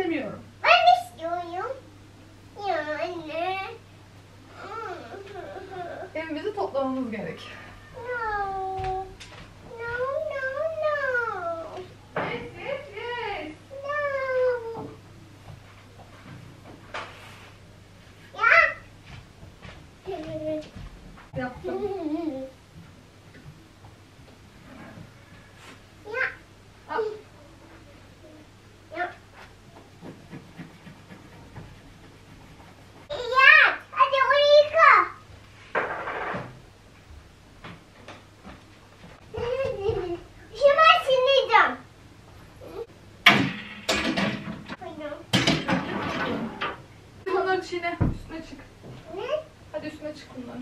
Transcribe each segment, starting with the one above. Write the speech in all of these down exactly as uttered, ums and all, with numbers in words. istemiyorum. Ben istiyorum. Ya anne. Evimizi toplamamız gerek. Yaptım. Ya. Al. Ya. Ya. Hadi orayı yıka. Şimdi sileceğim. Bunları çiğne. Üstüne çık. Ne? Hadi üstüne çık bunları.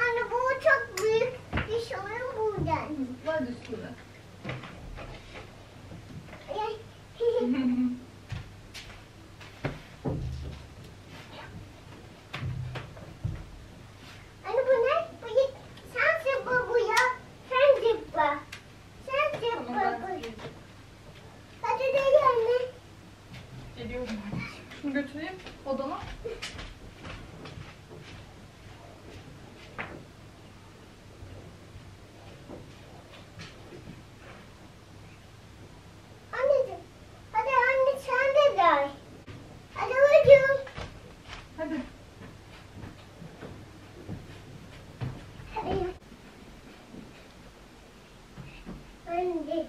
Anne bu çok büyük bir şey oluyor buradan. Var üstüne. Anne bu ne? Bu git. Sen zıpla bu ya. Sen zıpla. Sen zıpla bu. Hadi de gelme. Geliyorum. Şunu götüreyim odama.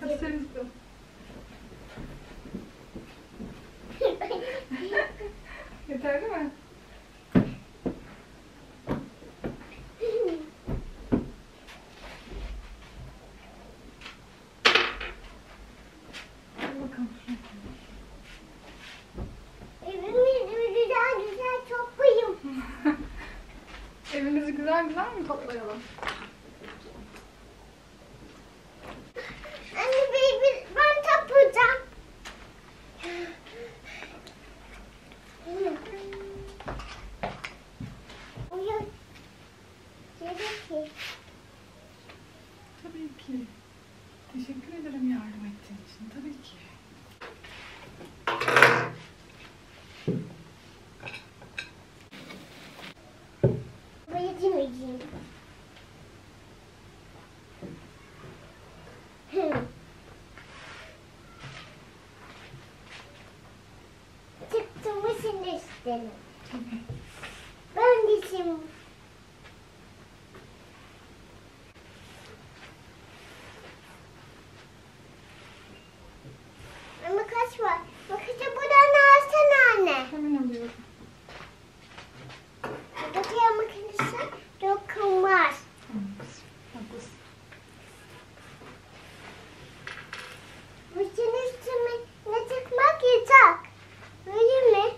Hadi sen istiyorum. Yeterli mi? Evimizi güzel güzel toplayalım. Evimizi güzel güzel mi toplayalım? Tabii ki. Teşekkür ederim yardım ettiğin için. Tabii ki. Bayılacağım. Çıktım mı şimdi istedim. Ben de şimdi.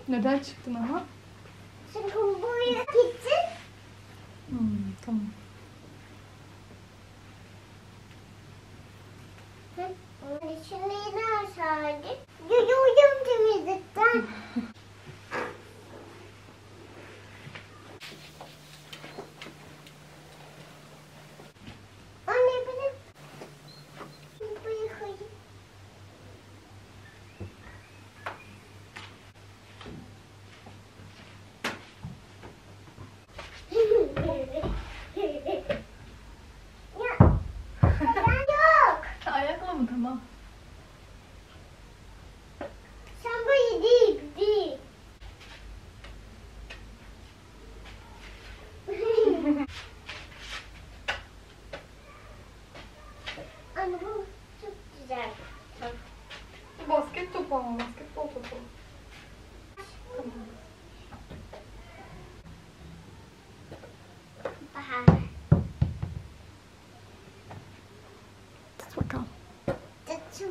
Neden çıktın ama? Çünkü buraya gittin. Hmm, tamam. Şimdi ne alsaydık? Yürüyüm temizlikten. Anne benim. Şimdi yıkayayım. Tamam. Sen böyle değil, değil. Anne bu çok güzel. Basket topu ama, basketbol topu. Bahar. Tut bakalım. Açım.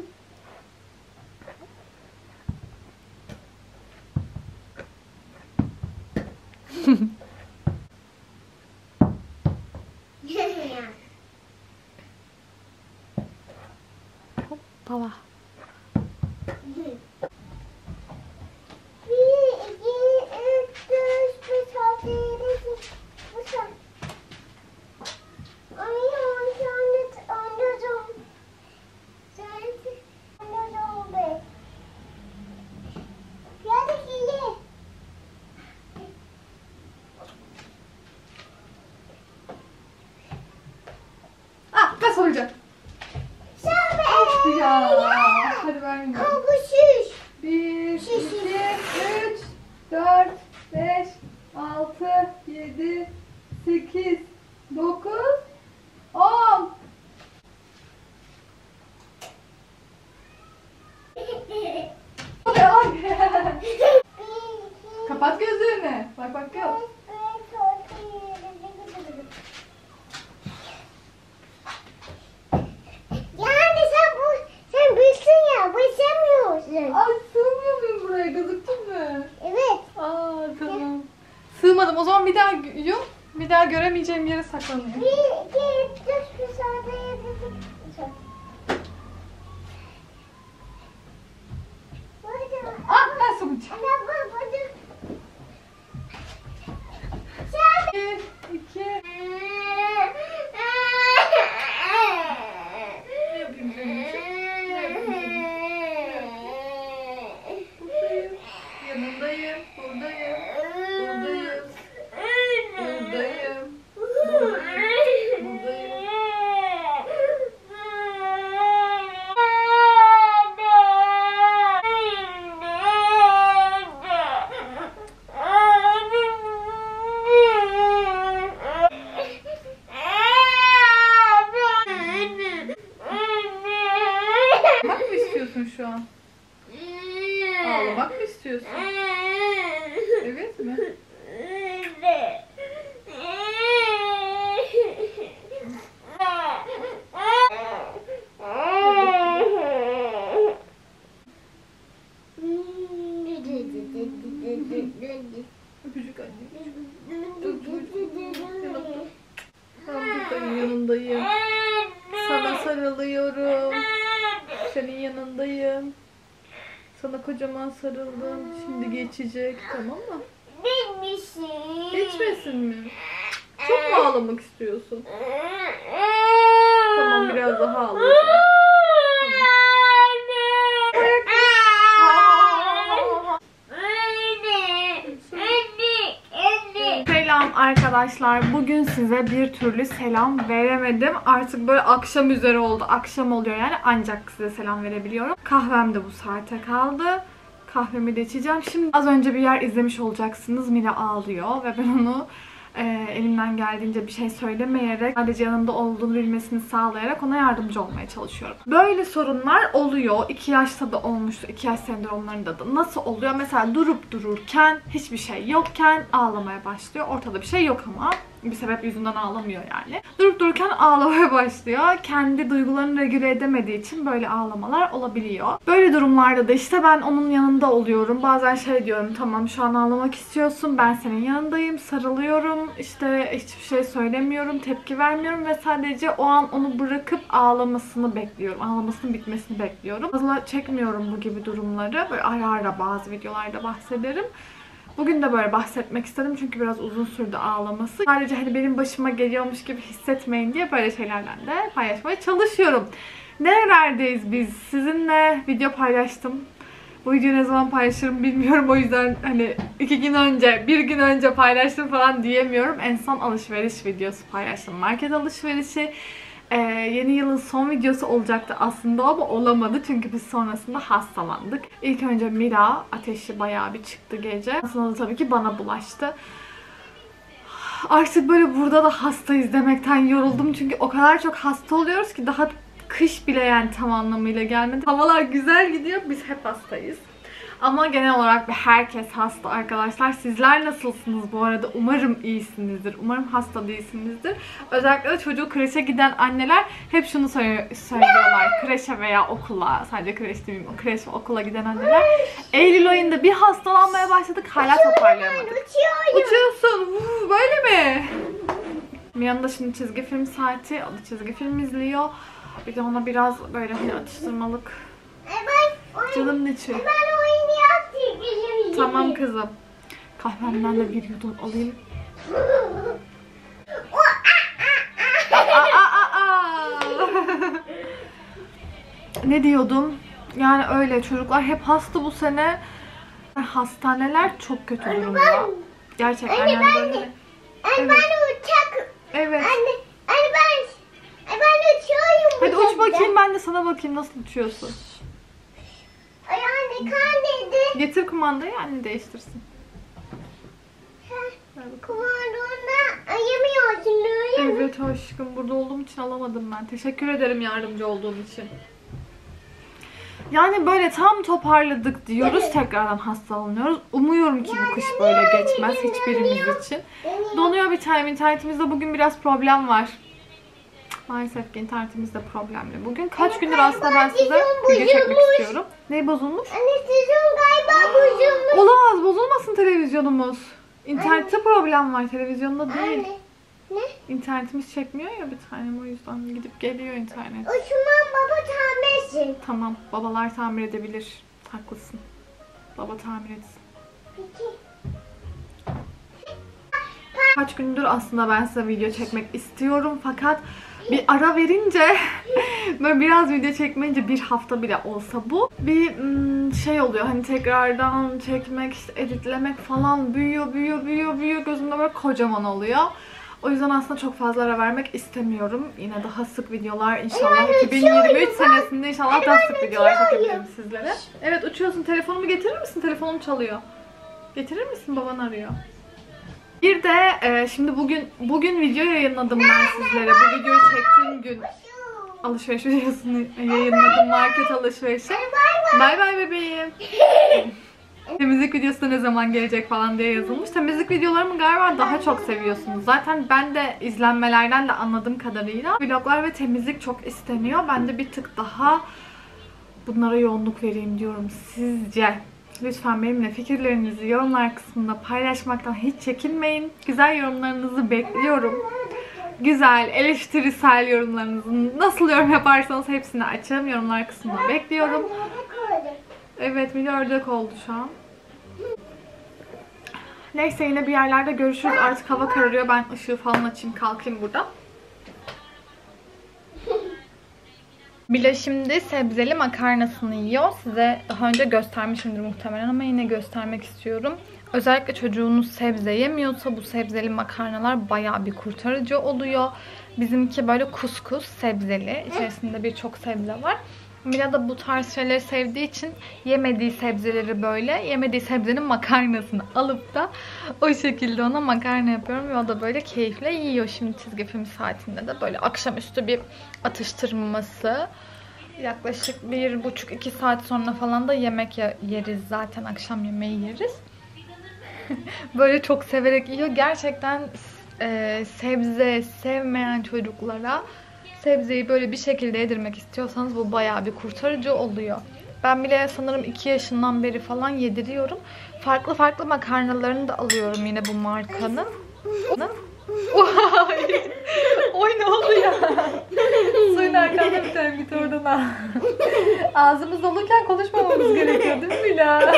Hoppala. Bir, iki. Kapat gözlerini. Bak bak gel. Yani sen bu sen büyüksün ya, bu sığmıyorsun. Ay sığmıyor muyum buraya? Gözüktün mü? Evet. Aa tamam. Sığmadım. O zaman bir daha yok. Bir daha göremeyeceğim yere saklanıyorum. Bir, iki, üç, dört, bir saniye, yedi, sekiz, çok. Ah ben sokacağım. Ana bu, bu, bu. Bir, iki. Ne yapayım ben? Ne yapayım ben? Buradayım. Yanındayım. Buradayım. Buradayım. Buradayım. Buradayım. Buradayım. Ağlamak mı istiyorsun şu an? Ağlamak mı istiyorsun? Evet mi? Öpücük anne. Ben buradayım, yanındayım. Sana sarılıyorum. Senin yanındayım. Sana kocaman sarıldım. Şimdi geçecek, tamam mı? Geçmesin. Geçmesin mi? Çok mu ağlamak istiyorsun? Tamam, biraz daha ağlayacağım. Arkadaşlar bugün size bir türlü selam veremedim. Artık böyle akşam üzeri oldu. Akşam oluyor yani, ancak size selam verebiliyorum. Kahvem de bu saate kaldı. Kahvemi de içeceğim. Şimdi az önce bir yer izlemiş olacaksınız. Mila ağlıyor ve ben onu e, elimden geldiğince bir şey söylemeyerek, sadece yanımda olduğunu bilmesini sağlayarak ona yardımcı olmaya çalışıyorum. Böyle sorunlar oluyor. iki yaşta da olmuştu. iki yaş sendromlarında da. Nasıl oluyor? Mesela durup dururken, hiçbir şey yokken ağlamaya başlıyor. Ortada bir şey yok ama bir sebep yüzünden ağlamıyor yani. Durup dururken ağlamaya başlıyor. Kendi duygularını regüle edemediği için böyle ağlamalar olabiliyor. Böyle durumlarda da işte ben onun yanında oluyorum. Bazen şey diyorum, tamam şu an ağlamak istiyorsun, ben senin yanındayım, sarılıyorum, işte hiçbir şey söylemiyorum, tepki vermiyorum ve sadece o an onu bırakıp ağlamasını bekliyorum. Ağlamasının bitmesini bekliyorum. Fazla çekmiyorum bu gibi durumları. Böyle ara ara bazı videolarda bahsederim. Bugün de böyle bahsetmek istedim çünkü biraz uzun sürdü ağlaması. Sadece hani benim başıma geliyormuş gibi hissetmeyin diye böyle şeylerden de paylaşmaya çalışıyorum. Nerelerdeyiz biz? Sizinle video paylaştım. Bu videoyu ne zaman paylaşırım bilmiyorum, o yüzden hani iki gün önce, bir gün önce paylaştım falan diyemiyorum. En son alışveriş videosu paylaştım. Market alışverişi. Ee, yeni yılın son videosu olacaktı aslında ama olamadı çünkü biz sonrasında hastalandık. İlk önce Mila ateşi bayağı bir çıktı gece. Sonra tabii ki bana bulaştı. Artık böyle burada da hastayız demekten yoruldum çünkü o kadar çok hasta oluyoruz ki daha kış bile yani tam anlamıyla gelmedi. Havalar güzel gidiyor, biz hep hastayız. Ama genel olarak herkes hasta arkadaşlar. Sizler nasılsınız bu arada? Umarım iyisinizdir. Umarım hasta değilsinizdir. Özellikle de çocuğu kreşe giden anneler hep şunu söylüyorlar. Kreşe veya okula, sadece kreş demeyeyim, o kreş ve okula giden anneler. Eylül ayında bir hastalanmaya başladık. Hala toparlayamadık. Uçuyorum. Uçuyorsun. Uf, böyle mi? Mia'nın da şimdi çizgi film saati. O da çizgi film izliyor. Bir de ona biraz böyle hani atıştırmalık. Canım ne çiğ. Tamam kızım. Kahvemden de bir yudum alayım. Aa, aa, aa. Ne diyordum? Yani öyle, çocuklar hep hasta bu sene. Hastaneler çok kötü durumda. Gerçekten anne, yani böyle. Anne, evet. Ben uçak. Evet. Anne, anne ben, ben uçuyorum. Hadi uç bakayım, ben de sana bakayım nasıl uçuyorsun. Getir kumandayı, anne değiştirsin. Kumandayı ayamıyorsun öyle mi? Evet aşkım, burada olduğum için alamadım ben. Teşekkür ederim yardımcı olduğum için. Yani böyle tam toparladık diyoruz, tekrardan hastalanıyoruz. Umuyorum ki bu kış böyle geçmez hiçbirimiz için. Donuyor bir tane internetimizde, bugün biraz problem var. Maalesef ki internetimizde problemli bugün. Kaç gündür aslında ben size video çekmek istiyorum. Neyi bozulmuş? Anne televizyon galiba bozulmuş. Olamaz, bozulmasın televizyonumuz. İnternette problem var, televizyonda değil. Ne? İnternetimiz çekmiyor ya bir tanem, o yüzden gidip geliyor internet. O zaman baba tamir etsin. Tamam, babalar tamir edebilir. Haklısın. Baba tamir etsin. Peki. Kaç gündür aslında ben size video çekmek istiyorum fakat bir ara verince böyle biraz video çekmeyince, bir hafta bile olsa bu bir şey oluyor, hani tekrardan çekmek, işte editlemek falan büyüyor büyüyor büyüyor büyüyor gözümde böyle kocaman oluyor. O yüzden aslında çok fazla ara vermek istemiyorum. Yine daha sık videolar inşallah iki bin yirmi üç senesinde inşallah daha sık videolar çekebilirim sizlere. Evet uçuyorsun, telefonumu getirir misin? Telefonum çalıyor. Getirir misin? Baban arıyor. Bir de e, şimdi bugün bugün video yayınladım ben sizlere. Bu videoyu çektiğim gün alışveriş videosunu yayınladım, market alışverişi. Bay bay bebeğim. Temizlik videosu da ne zaman gelecek falan diye yazılmış. Temizlik videolarımı galiba daha çok seviyorsunuz. Zaten ben de izlenmelerden de anladığım kadarıyla vloglar ve temizlik çok isteniyor. Ben de bir tık daha bunlara yoğunluk vereyim diyorum. Sizce? Lütfen benimle fikirlerinizi yorumlar kısmında paylaşmaktan hiç çekinmeyin. Güzel yorumlarınızı bekliyorum. Güzel, eleştirisel yorumlarınızı, nasıl yorum yaparsanız hepsini açarım. Yorumlar kısmında bekliyorum. Evet, Mila ördek oldu şu an. Neyse, yine bir yerlerde görüşürüz. Artık hava kararıyor. Ben ışığı falan açayım, kalkayım burada. Mila şimdi sebzeli makarnasını yiyor. Size daha önce göstermişimdir muhtemelen ama yine göstermek istiyorum. Özellikle çocuğunuz sebze yemiyorsa bu sebzeli makarnalar bayağı bir kurtarıcı oluyor. Bizimki böyle kuskus sebzeli. İçerisinde birçok sebze var. Mila da bu tarz şeyleri sevdiği için yemediği sebzeleri böyle, yemediği sebzenin makarnasını alıp da o şekilde ona makarna yapıyorum ve o da böyle keyifle yiyor. Şimdi çizgi film saatinde de böyle akşamüstü bir atıştırması. Yaklaşık bir buçuk iki saat sonra falan da yemek yeriz zaten, akşam yemeği yeriz. Böyle çok severek yiyor. Gerçekten e, sebze sevmeyen çocuklara sebzeyi böyle bir şekilde yedirmek istiyorsanız bu bayağı bir kurtarıcı oluyor. Ben bile sanırım iki yaşından beri falan yediriyorum. Farklı farklı makarnalarını da alıyorum yine bu markanın. Oy ne oldu ya? Suyun arkanda bir tane git oradan al. Ağzımız doluyken konuşmamamız gerekiyor değil mi Mila?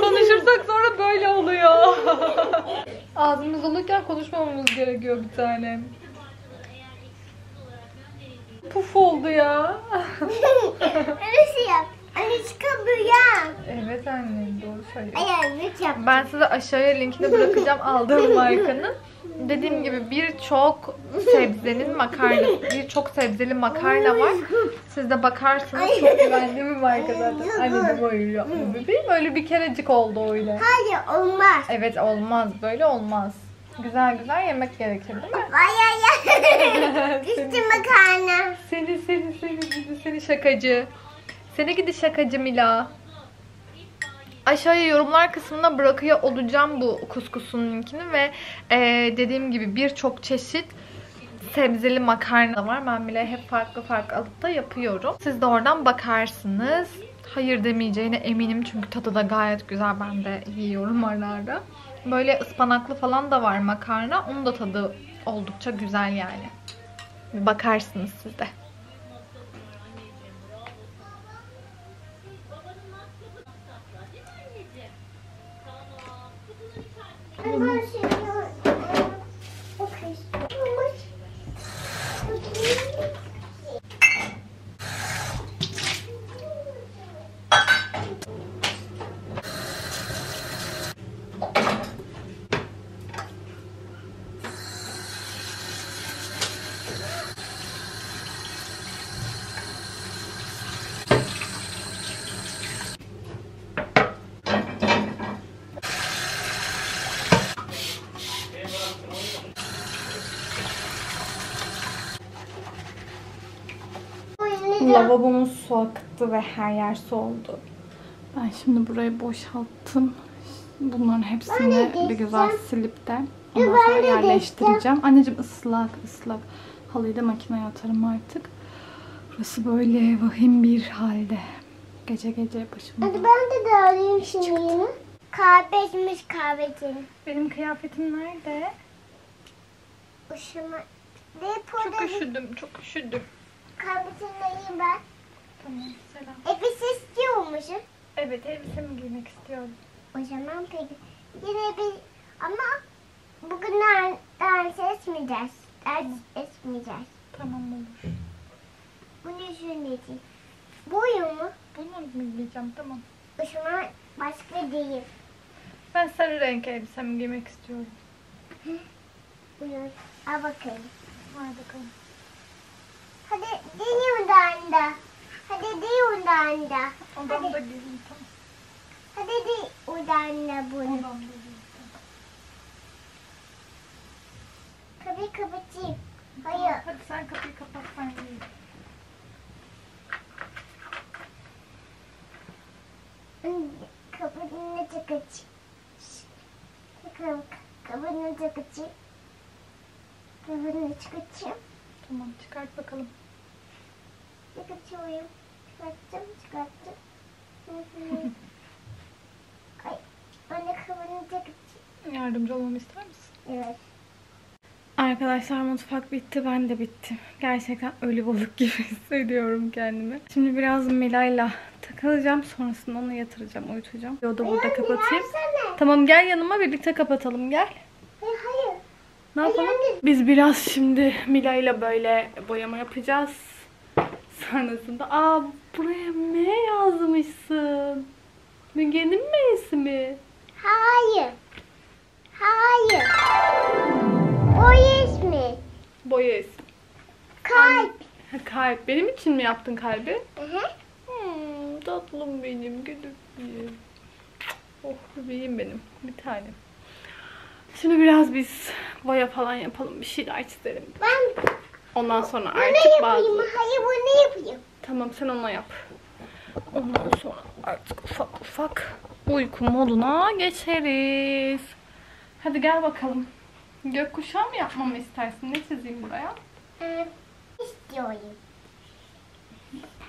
Konuşursak sonra böyle oluyor. Ağzımız doluyken konuşmamamız gerekiyor bir tane. Puf oldu ya. Nasıl yap? Anne çıkamıyor. Evet anne, doğru söylüyorsun. Ben size aşağıya linkini bırakacağım aldığım markanın. Dediğim gibi birçok sebzenin makarna, birçok sebzeli makarna var. Siz de bakarsanız çok güvenli bir marka zaten. Anne de boyuyor. Bebeğim öyle bir kerecik oldu öyle. Hayır olmaz. Evet olmaz, böyle olmaz. Güzel güzel yemek gerekir değil mi? Ay ay ay. Düştü makarna. Seni seni seni seni seni şakacı. Seni gidi şakacı Mila. Aşağıya yorumlar kısmına bırakıyor olacağım bu kuskusun linkini ve e, dediğim gibi birçok çeşit sebzeli makarna var. Ben bile hep farklı farklı alıp da yapıyorum. Siz de oradan bakarsınız. Hayır demeyeceğine eminim çünkü tadı da gayet güzel. Ben de yiyorum aralarda. Böyle ıspanaklı falan da var makarna. Onun da tadı oldukça güzel yani. Bir bakarsınız siz de. Lavabomuz su aktı ve her yer su oldu. Ben şimdi burayı boşalttım. Bunların hepsini bir güzel silip de ondan sonra yerleştireceğim. Anneciğim ıslak ıslak. Halıyı da makineye atarım artık. Burası böyle vahim bir halde. Gece gece başımda. Hadi ben de dağılayım şimdi yine. Kahve içmiş kahveci. Benim kıyafetim nerede? Uşuma. Çok üşüdüm, çok üşüdüm. Kahvecindeyim ben. Tamam, selam. Elbise istiyormuşum. Evet, elbisemi giymek istiyorum. O zaman peki. Yine bir... Ama bugün dans etmeyeceğiz. Dans etmeyeceğiz. Tamam olur. Bunu düşüneceğim. Boyu mu? Bunu mu giyeceğim? Tamam. Uşuma başka değil. Ben sarı renk elbisemi giymek istiyorum. Buyur. Al bakayım. Hadi bakalım. Hadi diyeyim danda. Hadi diyeyim danda. Odamda da giyeyim tamam. Hadi diyeyim danda bunu. Odamda giyeyim tamam. Kapıyı kapatayım. Hayır. Hadi sen kapıyı kapat ben giyeyim. Kapının ne çıkıcı? Kapının ne çıkıcı? Kapının ne çıkıcı? Tamam çıkart bakalım. Çıkartıyorum. Çıkarttım çıkarttım. Ay anne kapının ne çıkıcı? Yardımcı olmamı ister misin? Evet. Arkadaşlar mutfak bitti, ben de bittim. Gerçekten ölü balık gibi hissediyorum kendimi. Şimdi biraz Mila'yla takılacağım. Sonrasında onu yatıracağım, uyutacağım. Yo da burada kapatayım. Tamam gel yanıma birlikte kapatalım gel. Hayır. hayır. Ne yapalım? Hayır. Biz biraz şimdi Mila'yla böyle boyama yapacağız. Sonrasında aa buraya M yazmışsın. Müge'nin M'si mi? Hayır. Hayır. Boya ismi. Boya ismi. Kalp. Ha, kalp. Benim için mi yaptın kalbi? Hı hı. Hmm, tatlım benim, gülüm. Oh bebeğim benim, bir tanem. Şimdi biraz biz boya falan yapalım, bir şeyler çizelim. Ben... Ondan sonra bunu artık bazı... Hayır bunu yapayım. Tamam sen ona yap. Ondan sonra artık ufak ufak uyku moduna geçeriz. Hadi gel bakalım. Gökkuşağı mı yapmamı istersin? Ne çizeyim buraya? Ee, istiyorum.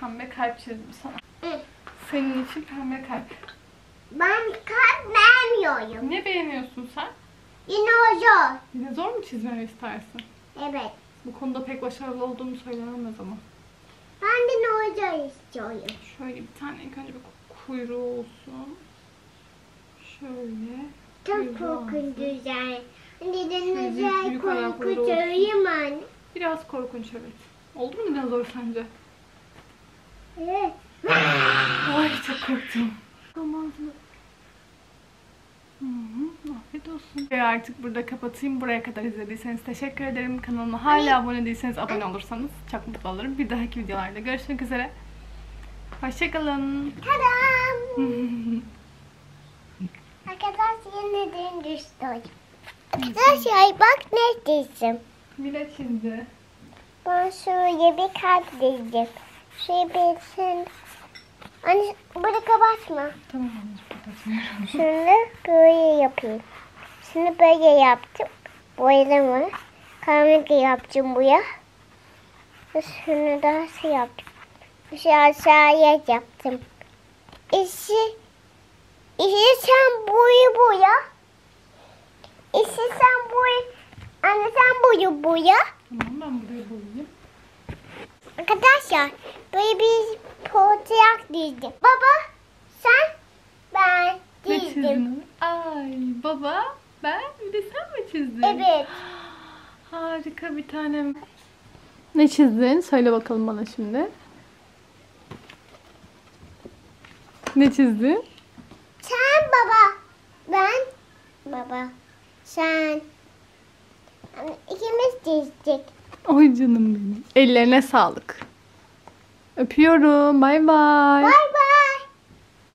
Pembe kalp çizdim sana. Hı. Senin için pembe kalp. Ben kalp beğenmiyorum. Ne beğeniyorsun sen? Dinozor. Dinozor mu çizmemi istersin? Evet. Bu konuda pek başarılı olduğumu söylenemez ama. Ben dinozor istiyorum. Şöyle bir tane ilk önce bir kuyruğu olsun. Şöyle. Çok korkunç güzel. Dinozor korkunç öyleyim anne. Biraz korkunç evet. Oldu mu dinozor sence? Evet. Ay çok korktum. Tamam. Afiyet olsun. Artık burada kapatayım. Buraya kadar izlediyseniz teşekkür ederim. Kanalıma hala abone değilseniz abone olursanız çok mutlu olurum. Bir dahaki videolarda görüşmek üzere. Hoşçakalın. Tadam. Arkadaşlar yeni dediğim düştü. Arkadaşlar bak ne çizdim. Mila çizdi. Ben şuraya bir kalp çizdim. Şuraya bir sen... Anne burada kapatma. Tamam kapatmıyorum. Şunu böyle yapayım. Şunu böyle yaptım. Boyalama. Kahverengi yapacağım buraya. Şunu daha şey yaptım. Şu aşağıya yaptım. İşi... İşi sen boyu boya. İşte sen boyu, anne sen boyu boya. Tamam ben buraya boyayayım. Arkadaşlar böyle bir portrak dizdim. Baba sen ben dizdim. Ay baba ben bir de sen mi çizdin? Evet. Harika bir tanem. Ne çizdin? Söyle bakalım bana şimdi. Ne çizdin? Sen baba ben baba. Sen yani ikimiz çizdik. Oy canım benim. Ellerine sağlık. Öpüyorum. Bay bay. Bay bay.